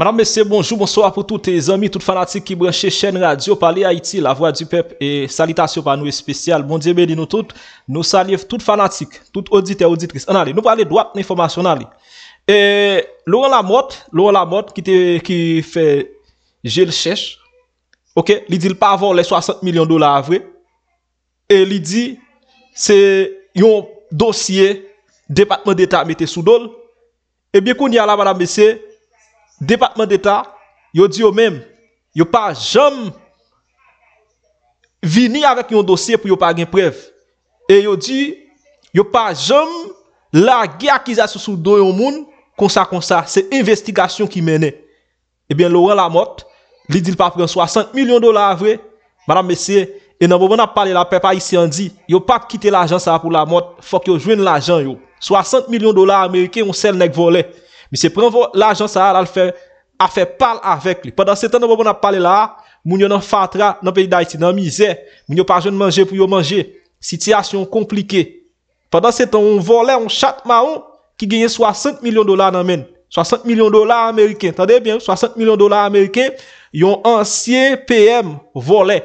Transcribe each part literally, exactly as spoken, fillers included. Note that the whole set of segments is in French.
Madame, Monsieur, bonjour, bonsoir pour tous tes amis, toutes fanatiques qui branchent chaîne radio, parler Haïti, la voix du peuple et salutations par nous spéciales. Bon Dieu béni nous toutes, nous saluons toutes fanatiques, toutes auditeurs et auditrices. On allez, nous parler droit informationnel. Et Laurent Lamotte, Laurent Lamotte qui, te, qui fait je le cherche, ok, il dit pas avoir les soixante millions de dollars vrai. Et il dit c'est un dossier département d'État mette sous dol. Et bien qu'on y a là, madame, Monsieur, département d'État, yo dit yo même, yo pas jamais vini avec un dossier pour yo pas gen preuve. Et yo dit yo pas jamais la guerre qui a sous dos yon moun comme ça comme ça, c'est investigation qui menait. Eh bien Laurent Lamotte, li dit pas prend soixante millions de dollars vrai, madame monsieur, et dans moment on a parlé la peuple haïtien dit, yo pas quitter l'argent ça pour Lamotte, faut que yo joigne l'argent yo. soixante millions de dollars américains on sel nèg volé. Monsieur prend l'argent ça là le fait a fait parler avec lui. Pendant ce temps on a parlé là, moun yo nan fatra dans pays d'Haïti dans misère, moun yo pas jeune manger pour yo manger. Situation compliquée. Pendant ce temps on volait on chatte marron qui gagnait soixante millions de dollars dans men. soixante millions de dollars américains. Attendez bien, soixante millions de dollars américains, yon ancien P M volé.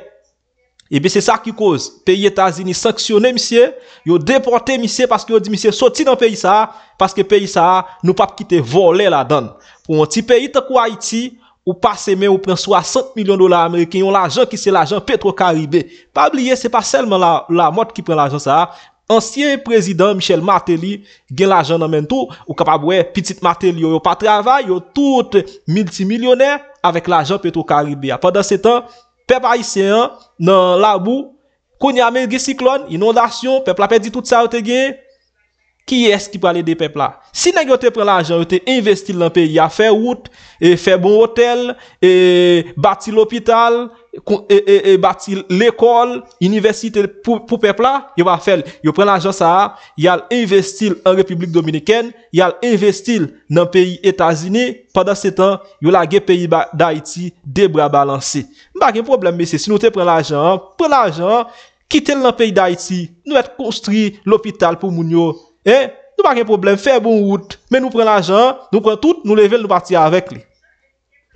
Et bien c'est ça qui cause pays États-Unis sanctionner monsieur, yo déporter monsieur parce que yo dit monsieur sorti dans pays ça parce que pays ça nous pas quitter voler la donne. Pour un petit pays tant que Haïti ou passer mais ou prend soixante millions de dollars américains, on l'argent qui c'est l'argent Petro-Caribé. Pas oublier c'est pas seulement la la mode qui prend l'argent ça. Ancien président Michel Martelly gagne l'argent dans même tout ou capable ouais petite Martelly yo pas travail, yo tout multimillionnaire avec l'argent Petro-Caribé. Pendant ce temps peuple haïtien dans la boue qu'on y a même des cyclones, inondations, peuple a perdu tout ça au te gagné. Qui est-ce qui parle des peuples là? Si nèg yo te prend l'argent, yo te investi dans pays, a fait route et fait bon hôtel et bâti l'hôpital et, et, et bâti l'école, université pour pour peuple là, yo va faire, yo prend l'argent ça, y a investi en République dominicaine, y a investi dans pays États-Unis. Pendant ce temps, yo la gué pays d'Haïti des bras balancés. Pas de problème mais si nous te prend l'argent, prend l'argent, quitter le pays d'Haïti, nous être construit l'hôpital pour moun yo. Eh, nous pas de problème, faire bon route, mais nous prenons l'argent, nous prenons tout, nous levons, nous partons avec lui.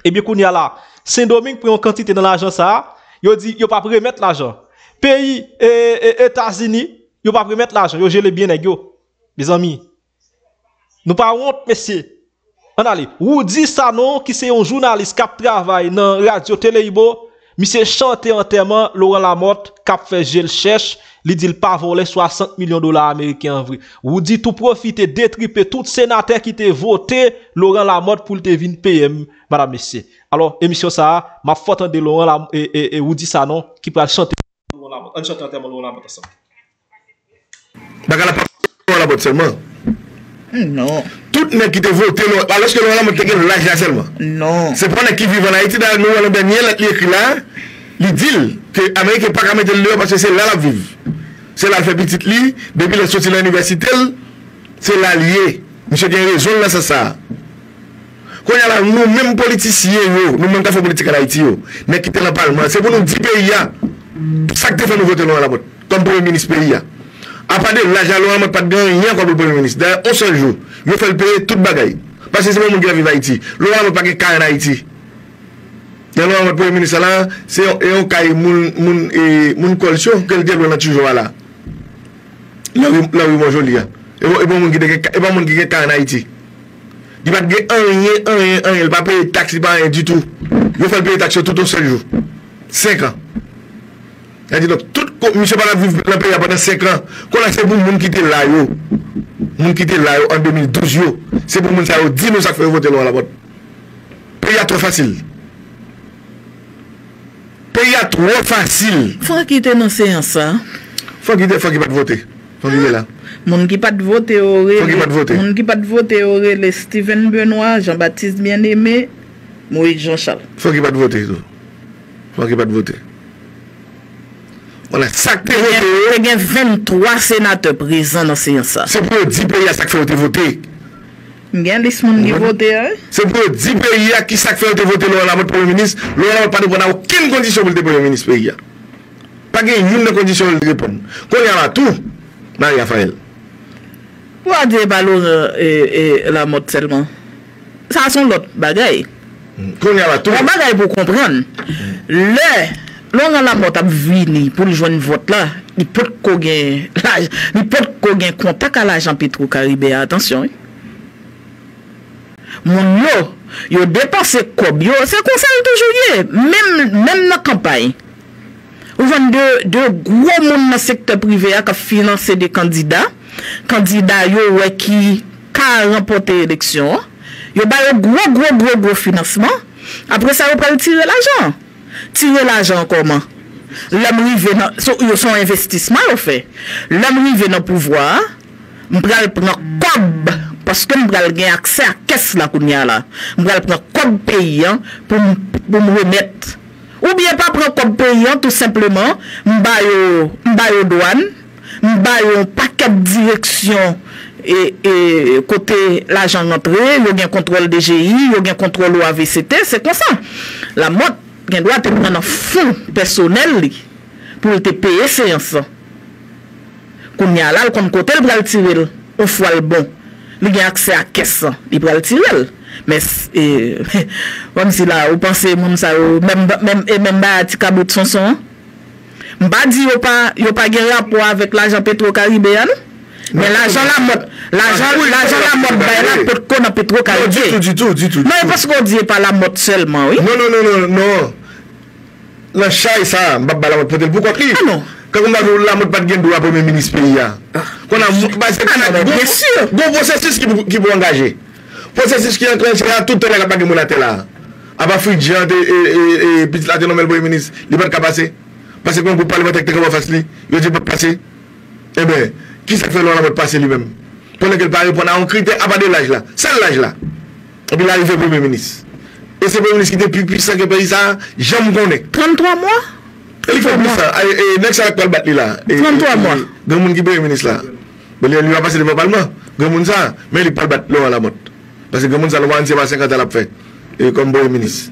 Et bien qu'on y a là, Saint-Domingue prend une quantité dans l'argent ça, il dit, il pas remettre l'argent. Pays États-Unis, il pas remettre l'argent, il gèle bien les gars, mes amis. Nous pas honte, messieurs. On allez, Woody Sanon qui c'est un journaliste qui travaille dans radio Téléibo, monsieur chanté entièrement Laurent Lamotte, cap fait je le cherche. Il dit pas voler soixante millions de dollars américains en vrai. Ou dit tout profiter, détriper tout sénateur qui te voté Laurent Lamotte pour te vin P M, madame monsieur. Alors émission ça, ma faute de Laurent Lamotte et et, et ou dit ça non qui peut chanter Laurent Lamotte. On chante entièrement Laurent Lamotte ensemble. Bagala pas Laurent Lamotte seulement. Non. Tout nèg qui te voté alors que Laurent Lamotte gagne l'argent seulement. Non. C'est pas nèg qui vivent en Haïti dans le dernier écrit là. Il dit que l'Amérique n'est pas capable de le parce que c'est là la vive. C'est là le fait petite lit, depuis le sortie de l'université, c'est là lié. Monsieur a raison là, c'est ça. Quand il y a nous, même politiciens, nous, même qui font politique en Haïti, mais qui sont dans le Parlement, c'est pour nous dix pays. Ça que fait nous voter la botte, comme Premier ministre pays. À part de l'argent, on n'a pas de rien comme le Premier ministre. D'ailleurs, un seul jour, il faut le payer toute bagaille. Parce que c'est le monde qui va vivre en Haïti. L'on n'a pas de cas en Haïti. Le Premier ministre là, c'est un cas de mon colchon que le développement toujours là. Là où moi je lis. Et bon, mon qui est en Haïti. Il va payer un, un, un, un, il va payer taxe, il va payer du tout. Il va faire payer taxe tout un seul jour. cinq ans. Il dit donc, tout le monde va payer pendant cinq ans. Quand c'est pour le monde qui était là, le monde qui était là en deux mille douze, c'est pour le monde qui a dit nous ça fait voter là la botte. Pays trop facile. Pays a trop facile. Faut qu'il te non séance. Faut qu'il faut qu'il pas voter. Faut qu'il là. Monde qui pas voter aurait. Faut qu'il pas voter. Monde qui pas voter aurait les Steven Benoît, Jean-Baptiste Bien-Aimé, Louis Jean-Charles. Faut qu'il pas voter. Faut qu'il pas voter. Voilà, ça que voter. Il y a vingt-trois sénateurs présents dans séance. C'est pour dix pays à ça que faut voter. Il y a des gens qui votent. C'est pour dix pays qui s'est fait voter le Premier ministre. Le Premier n'a aucune condition pour le Premier ministre. Pas de condition pour le répondre. Quand il y a tout, il y a Faël. Pourquoi dire Laurent Lamotte seulement? Ça, c'est l'autre bagaille. Qu'on y a tout. On va pour comprendre. Le Laurent Lamotte a venu pour joindre vote là, il peut qu'on gagne, il peut qu'on gagne contact à l'agent Petro-Caribé. Attention. Mon yo, yo dépassé comme yo, c'est comme ça toujours même même la campagne. Ou vend de de gros monde dans le secteur privé qui financé des candidats, candidats yo ouais qui a remporté l'élection. Yo ba yo gros gros gros gros financement. Après ça, on peut tirer l'argent. Tirer l'argent comment? L'homme rivé dans son so investissement yo fait. L'homme rivé dans pouvoir, on pral prendre cob parce que on pral gain accès à caisse la kounya là. On pral prendre cob payant pour pour me remettre. Ou bien pas prendre comme payant tout simplement, m'ba yo, m'ba yo douane, m'ba yo paquet direction et et côté l'agent rentré, yo gen contrôle D G I, yo gen contrôle O A V C T, c'est comme ça. La mode gen droit te prendre fond personnel li pour te payer séance. Kounya la comme côté le pral tirer au fois le bon. Li gen accès à caisse, li pral tirer. Mais comme si là vous pensez même ça même même et même ba ti kabou de son son m'ba di yo pas yo pas gen rapport avec l'agent Petro-Caribé mais l'agent la mode l'agent l'agent la mode ba la peut connait Petro-Caribé du tout du tout non parce qu'on dit pas la mode seulement oui non non non non non la chaise ça m'ba la mode peut pourquoi qui non quand on a la mode pas gen droit premier ministre pays qu'on a bien sûr bon processus qui vous engager processus qui est en train de se faire tout le temps la capacité de monter là. Après Fidji et puis la dénommée le premier ministre, il n'est pas passer. Parce que quand vous parlez de la technique, il ne dit pas passer. Eh bien, qui s'est fait l'on a passer lui-même? Pendant qu'il parle, on a un critère à partir de l'âge là. C'est l'âge là. Et puis là, il fait le premier ministre. Et c'est le premier ministre qui était plus puissant que le pays, ça, j'aime qu'on est. trente-trois mois? Il fait plus ça. Et next, ça va le battre là. trente-trois mois. Il y a des gens qui sont premier ministre là. Il va passer devant le Parlement. Il y a des gens mais il ne peut pas battre Laurent Lamotte. Parce que comme ça, le monde c'est pas cinquante ans à faire. Et comme bon ministre.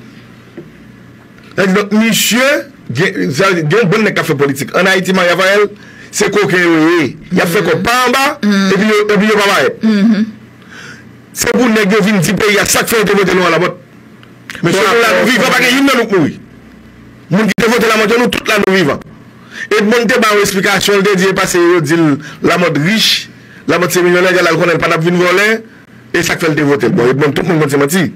Donc, monsieur, il y a un bon café politique. En Haïti, Mayavel, c'est coquin. Il a fait quoi pas en bas, et puis il n'y a pas. C'est pour les gens qui viennent du pays, il y a chaque fois de voter loin à la botte. Mais sur la nous vivons, parce qu'il n'y a pas de nous. Les gens qui votent la mode, nous, toute la nous vivons. Et mon débat, une explication, le dédié, parce que la mode riche, la mode c'est millionnaire, elle ne connaît pas la vie de voler. Et ça fait le voter. Bon, tout le monde s'est menti.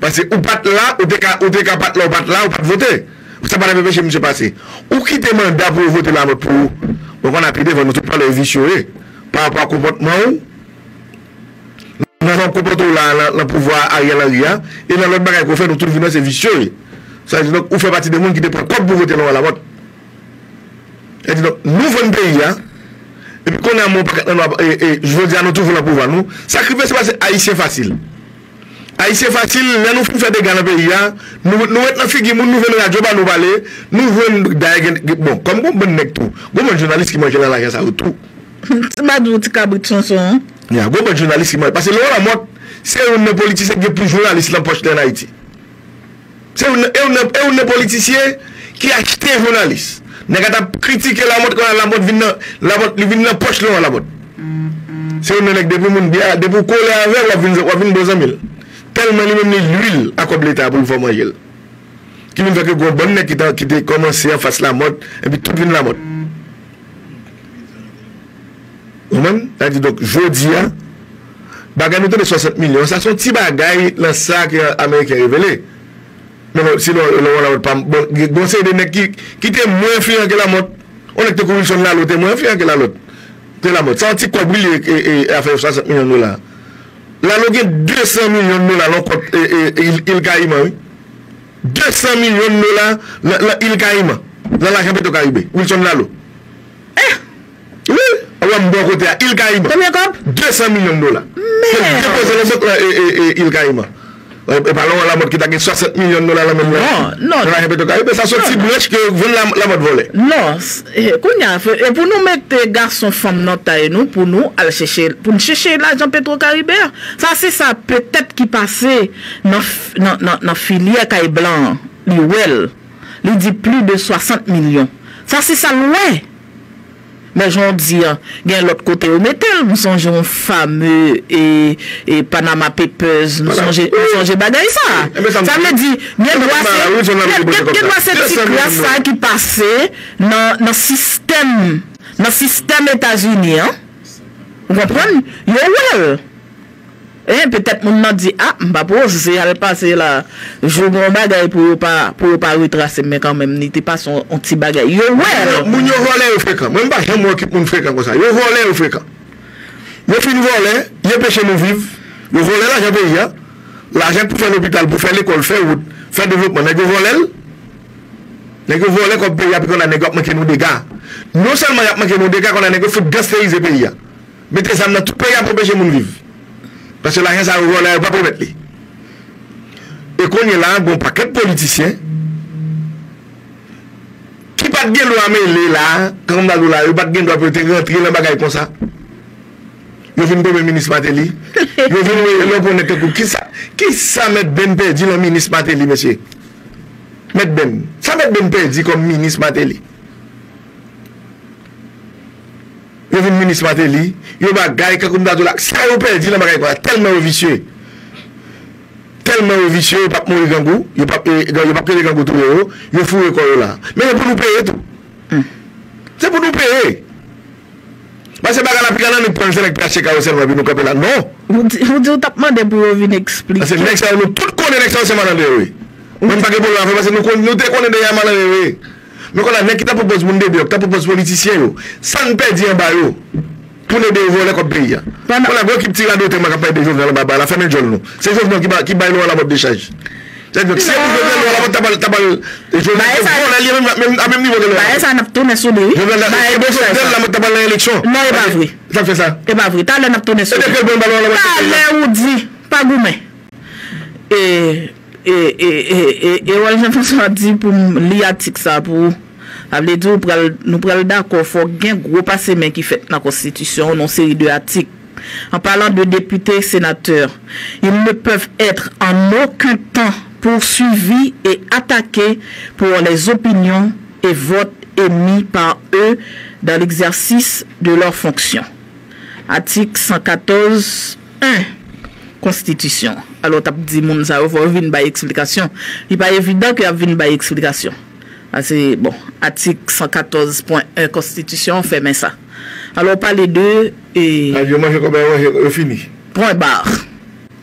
Parce que ou pas là, ou t'es capable là, ou pas là, ou pas voter. Ça va pas empêcher M. Passé. Ou qui te mandat pour voter là, pour. Donc on a pris des votes, nous ne pas le vicieux. Par rapport au comportement, nous avons comporté le pouvoir Ariel Ariel. Et dans l'autre bagage qu'on fait, nous tous venons, c'est vicieux. Ça veut dire que vous faites partie des gens qui te prennent quoi pour voter là, à la vote. Et donc, nous venons pays, hein. Et puis, qu'on a mon paquet, je veux dire, nous trouvons la pouvoir, nous. Sacrifier, c'est parce que Haïtien facile. Haïtien facile, là, nous faisons des gars dans le pays, nous mettons la fille qui nous veut la job à nous parler, nous voulons d'ailleurs. Bon, comme vous bon nec tout, vous bon journaliste qui mange dans la gare, tout. C'est pas du tout cabri de chanson. Il y a un bon journaliste qui mange. Parce que Laurent Lamotte, c'est un politicien qui est plus journaliste dans la poche en Haïti. C'est un politicien qui a acheté un journaliste. Nous avons critiqué la mode quand la mode vient dans la poche de la mode. Si on a des gens qui ont collé avec, on a vingt-deux mille. Tellement ils ont l'huile à côté de l'État pour le faire manger. Qui vient faire que les bonnes gens qui ont commencé à faire la mode, et puis tout vient la mode. Vous voyez? Donc, je dis, nous avons soixante millions, ça sont des petits bagailles dans le sac américain révélé. Non, si on n'a pas de conseil de mec qui était moins fier que la mode, on est convenu là, l'autre est moins fier que la mode. C'est la mode. Ça, c'est quoi briller et à faire soixante millions de dollars. Là, on a deux cents millions de dollars, il caïma. deux cents millions de dollars, il caïma. Dans la République de Caribé. Où ils sont là? Eh? Oui? On va côté à il caïma. Combien de deux cents millions de dollars. Mais. Il caïma. Et parlons de la mode qui a soixante millions de dollars la même. Non, non. Ça sortit brèche que la mode volée. Non, et pour nous mettre garçons, femmes, non, nous, pour nous aller chercher, pour nous chercher l'argent Petro-Caribé. Ça, c'est ça, peut-être qui passait dans la filière Caille Blanc, le well, il dit plus de soixante millions. Ça, c'est ça, loin. mais j'en dis, il y a l'autre côté au métal, nous songeons fameux et, et Panama Papers, nous songeons bagaille ça. Ça me dit, il y a cette petite classe qui passait dans le système, dans le système États-Unis. Vous comprenez? Il y a Eh, peut-être qu'on a dit, ah, bah, pour c'est à passer là, je vais un bagage pour ne pas retracer, mais quand même, n'était pas son petit bagage. Yo, ouais! Vous ne volez au fréquent, même pas moi qui vous fréquent comme ça. Vous volez au fréquent. Vous faites voler, vous pêchez nous vivre, vous volez l'argent paysan, l'argent pour faire l'hôpital, pour faire l'école, faire route, faire développement. Vous volez, vous volez comme pays, puis qu'on a manqué nos dégâts. Non seulement il y a manqué nos dégâts, qu'on a négocié, il faut gaspéiser pays. Mettez ça dans tout pays pour pêcher nous vivre. Parce que l'argent, ça ne va pas promettre. Et qu'on est là, un bon paquet de politiciens qui pas de gain de loi, mais là, quand on a de loi, ils n'ont pas de gain de loi pour rentrer dans le bagage comme ça. Ils viennent comme le ministre Martelly. Ils viennent pour mettre un coup. Qui ça met Ben perdu le ministre Martelly, monsieur? Met Ben. Ça met Ben perdu comme ministre Martelly. Il y a un ministre Martelly, il y a un gars qui a perdu la vie, tellement vicieux. Tellement vicieux, il n'y a pas de mourir gangou, il n'y a pas de gangou tout le haut, il y a fou le corps là. Mais c'est pour nous payer tout. C'est pour nous payer. Parce que c'est pas la nous prenons avec P H C Carrossel, nous ne pouvons pas là. Non. Vous dites que vous avez expliqué. Parce que nous, tout le monde est malade. Même pas que pour l'enfant, parce que nous connaissons déjà malade. Mais quand on a qui t'a proposé mon début, qui t'a proposé politicien, ça ne perd rien par eux. Pour les deux voler comme pays. On a gros qui tire à d'autres, mais qui paye des gens dans le baba, la fin de journée. C'est les gens qui baillent à la mode de charge. C'est-à-dire que si vous voulez la mode, tabal, les gens qui vont à même niveau de l'eau. Ça n'a pas tourné sur lui. Je veux la mode tabal à l'élection. Non, il n'est pas vrai. Ça fait ça. Il n'est pas vrai. T'as l'air n'a pas tourné sur lui. C'est-à-dire que le ballon à la mode. T'as l'air ou dit, pas gourmet. Et. Et et et et Jean-François a dit pour l'I A T I C ça pour avait dit nous prenons d'accord faut gain gros passé mais qui fait dans la constitution non série de articles en parlant de députés et sénateurs ils ne peuvent être en aucun temps poursuivis et attaqués pour les opinions et votes émis par eux dans l'exercice de leurs fonctions. Article cent quatorze point un Constitution. Alors, tu as dit que ça va venir par explication. Il n'est pas évident qu'il va venir par explication. C'est bon, article cent quatorze point un Constitution, fait mais ça. Alors, parler de. Et... Ah, je mange combien je finis. Point barre.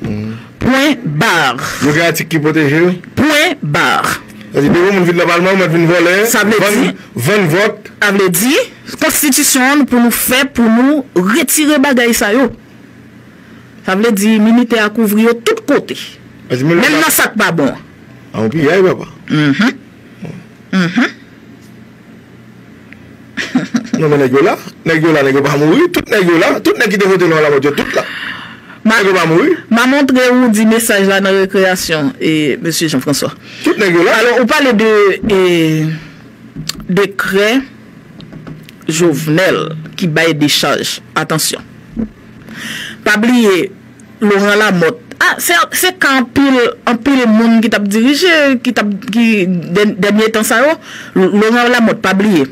Mm. Point barre. Le gars qui protège. Point barre. Ça veut dire vingt votes. Ça veut dire Constitution pour nous faire, pour nous retirer bagaille ça yo. Ça veut dire militaire couvrir de tous côtés. Même dans ça pas bon. Ah on pire papa. Mhm. Mhm. Non mais nèg là, nèg là nèg pas mourir, tout nèg là, tout nèg qui te voter dans la voiture tout là. Nèg pas mourir. M'a montré ou dit message là dans récréation et monsieur Jean-François. Tout nèg là. Alors on parle de décret Jovenel qui baille des charges. Attention. Pas oublier Laurent Lamotte. Ah, c'est quand pile en pile monde qui t'a dirigé qui t'a qui dernier temps ça Laurent Lamotte pas oublier.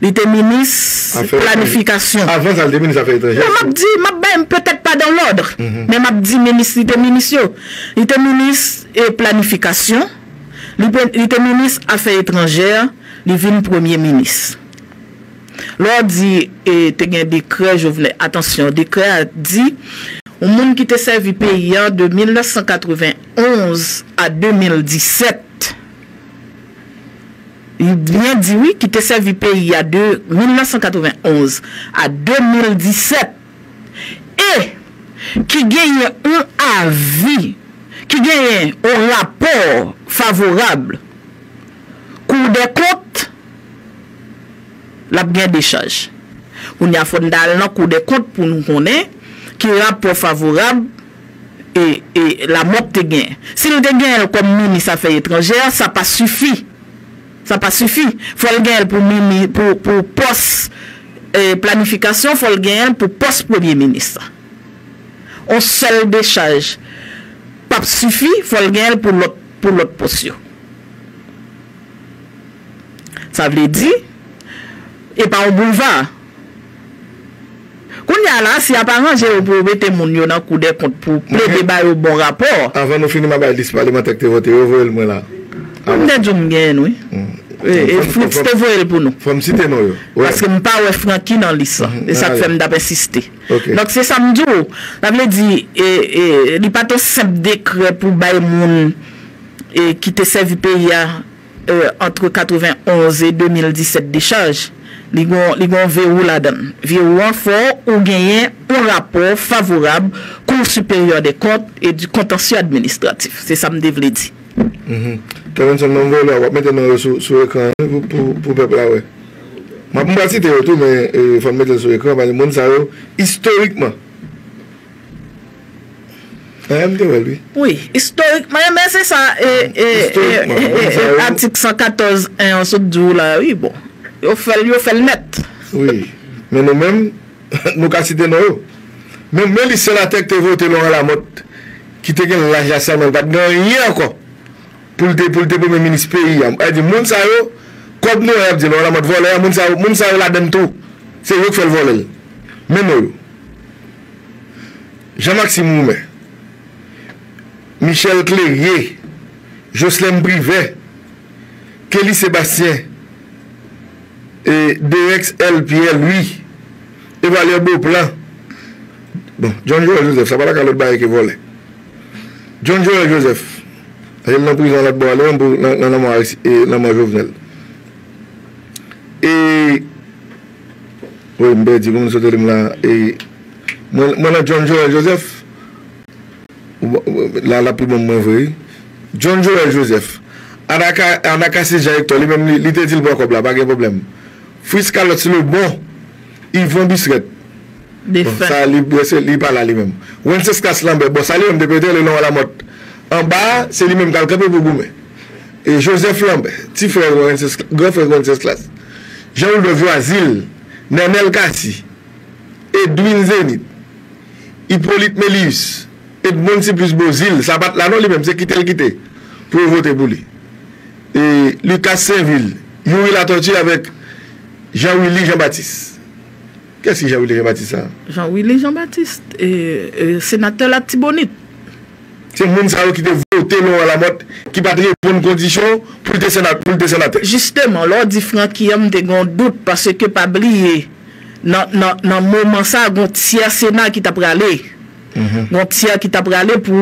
Il était ministre planification. Avant ça le ministre affaires étrangères. M'a dit m'a peut-être pas dans l'ordre, mais m'a dit ministre il était ministre. Il était ministre et planification. Il était ministre affaires étrangères, il vient premier ministre. L'on dit, et te gen décret, je voulais, attention, décret a dit, au monde qui te servi pays de mille neuf cent quatre-vingt-onze à deux mille dix-sept, il bien dit oui, qui te servi pays de mille neuf cent quatre-vingt-onze à deux mille dix-sept, et qui gagne un avis, qui gagne un rapport favorable, Cour des comptes, la bien des charges. On y a fondé la Cour des comptes pour nous connaître qui rapport favorable et, et la mop te gagne. Si nous te gagne comme ministre affaires étrangères, ça pas suffit. Ça pas suffit. Faut le gagne pour mini pour pour poste eh, planification, faut le gagne pour poste premier ministre. On seul des charges pas suffit, faut le gagne pour l'autre pour l'autre poste. Ça veut dire et par un boulevard Kounya là, si apparemment j'ai pour mettre mon yo dans coup des comptes pour plaider ba au bon rapport. Avant nous finir ma balise parlementaire que voter, vous voyez moi là. On est djom gagne oui. Et faut te voyer pour nous. Faut me citer nous. Parce que me pas ouais Francky dans liste et ça fait me d'insister. Donc c'est samedi, ça veut dire et et li pas tout simple décret pour bailler moun et qui te servi pays entre quatre-vingt-onze et deux mille dix-sept décharge. Li gon verrou là-dedans. Verrou en fort ou gagner un rapport favorable Cour supérieure des comptes et du contentieux administratif. C'est ça me devle dit. Mhm. Tu as son nom là, on va mettre dans sur écran pour pour peuple là ouais. M'a pas cité tout mais il faut mettre sur écran parce que monde ça historiquement. Oui, oui, historiquement, mais c'est ça et article cent quatorze et on se dit là oui bon. Il faut le mettre. Oui. Mais nous-mêmes, nous avons cité nous. Même les sénateurs qui ont voté Laurent Lamotte, qui ont gagné l'argent, ça n'a pas gagné encore pour le premier ministre pays. Elle dit, Mounsa, comme nous avons dit Laurent Lamotte volé, Mounsa, Mounsa, la donne tout. C'est eux qui font le voler. Mais nous, Jean-Maxime Moumé, Michel Clérier, Jocelyne Brivet, Kelly Sébastien, et D X L P L, lui, et Valère Beauplan. Bon, John Joel Joseph, ça va pas la Carlot qui vole. John Joel Joseph, il est en prison là-bas, il est en Maurice et dans ma Jovenel. Et. Oui, je me dis, vous me sautez là. Et. Moi, John Joel Joseph, là, la plus bonne, moi, vrai. John Joel Joseph, en a cassé directeur, lui-même, il était dit le bon comme là, pas de problème. Fils Carlot, c'est le bon. Yvon Bisret. Ça, il parle à lui-même. Wenceslas Lambert. Bon, ça, lui, on dépêche le nom à la mode. En bas, c'est lui-même qui a le capé pour Boumé. Et Joseph Lambert, petit frère Wenceslas. Jean-Louis Vuazil, Nanel Kassi, Edwin Zenit, Hippolyte Mélius, Edmond Cipus Bozil. Ça bat là, non, lui-même, c'est quitter le quitter pour voter pour lui. Et Lucas Saint-Ville, Yuri Latortier avec Jean-Willy Jean-Baptiste. Qu'est-ce que Jean-Willy Jean-Baptiste ça? Jean-Willy Jean-Baptiste, et, et, sénateur la Tibonite. C'est le monde qui a voté non à la mode, qui a pris les bonnes conditions pour le sénateur. Justement, l'on dit Francky, il y a un doute parce que pas oublier, dans le moment ça, il y a un tiers sénat qui t'a pralé. Mm-hmm. Un tiers qui t'a pralé pour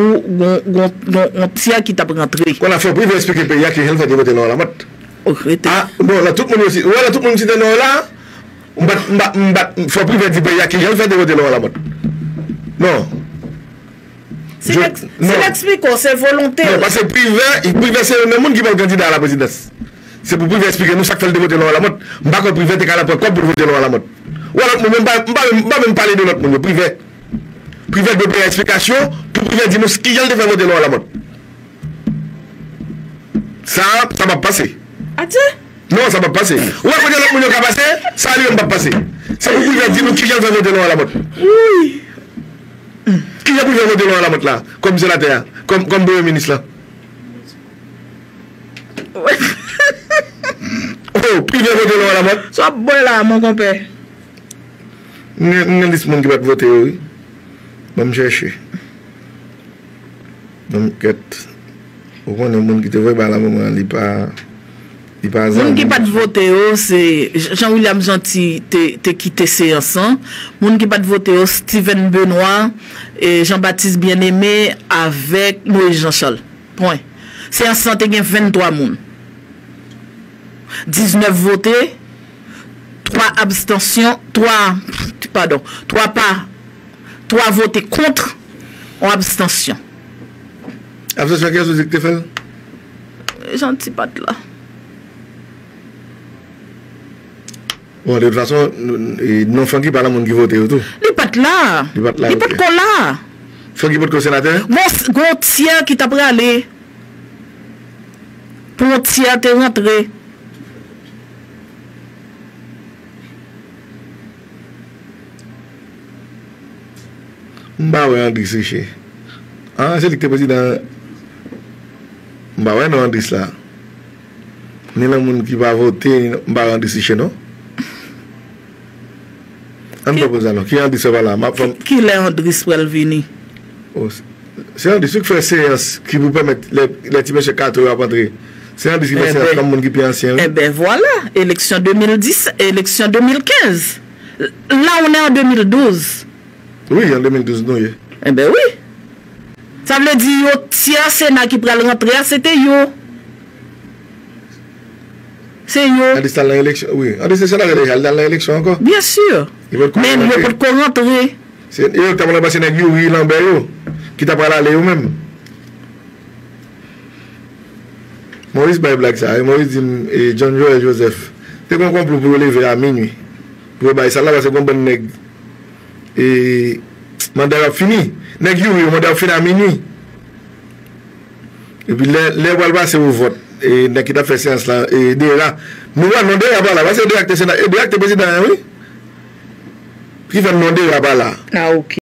un tiers qui t'a rentré. On a fait pour expliquer le pays que les gens ont voté non à la mode. Ah, bon, là, tout le monde aussi. Ouais, là, tout le monde aussi, là, il faut plus dire qu'il y a qui fait des votes à la mode. Non. C'est l'expliquer, c'est volontaire. Non, parce que privé, privé c'est le même monde qui va être candidat à la présidence. C'est pour privé expliquer nous ça fait des votes à la mode. Je ne sais pas privé est à la preuve, pour voter à la mode. Ou alors, je ne vais pas même parler de notre monde, privé. Privé de payer explication pour privé dire nous ce qu'il y a de faire voter à la mode. Ça, ça va passer. Non, ça va passer. Ou à côté de l'autre, passer, ça lui va passer. C'est pour vous dire qui vient voter non à la mode. Oui. Qui vient voter non à la mode là, comme sénateur, comme comme premier ministre là. Oh, qui vient voter non à la mode. Sois bon là, mon compère. Nous avons des gens qui vont voter, oui. Je vais me chercher. Donc, au moins, le monde qui te voit par la maman, il n'est pas. Il n'y a pas de vote, c'est Jean-William Gentil qui a quitté séance. Il n'y a pas de vote, Steven Benoît et Jean-Baptiste Bien-Aimé avec Louis Jean-Charles. Point. Séance, il y a vingt-trois personnes. dix-neuf votés, trois abstentions, trois, pardon, trois pas, trois votés contre, en abstention. Abstention, qu'est-ce que tu as fait? Gentil, pas de là. Bon, de toute façon, non, Francky parle à mon qui vote et tout. Il n'est pas là. Il n'est pas là. Il n'est pas là. Francky vote comme sénateur. Mon gros tiers qui t'a pralé. Pour un tiers, t'es rentré. Bah ouais, André Séché. Ah, c'est lui qui t'es président. Bah ouais, non, André là. Ni la moun qui va voter, bah André Séché, non? On ne peut pas ça. Qui est André Sprelvini? Qui est André Sprelvini? C'est André qui fait séance qui vous permet les petits messieurs quatre heures à rentrer. C'est André qui fait séance comme monde qui est ancien. Eh bien voilà, élection deux mille dix, élection deux mille quinze. Là on est en deux mille douze. Oui, en deux mille douze, non. Eh bien oui. Ça veut dire que si un Sénat qui prend le rentrer, c'était yo. C'est yo. André Sénat l'élection, oui. André Sénat l'élection encore. Bien sûr. Mais nous ne pouvons pas rentrer. C'est eux qui ont passé avec Yuri Lambert, qui t'a pas allé eux-mêmes. Maurice Baye Black, ça. Maurice dit John Joel Joseph. Tu comprends pour vous lever à minuit. Pour vous ça là, parce que vous comprenez. Et le mandat a fini. Nèg Yuri, le mandat a fini à minuit. Et puis, les Walba, c'est au vote. Et nèg qui t'a fait séance là. Et de là, nous allons demander à là. Parce que deux actes président, oui. Qui va demander là-bas là. Ah, ok.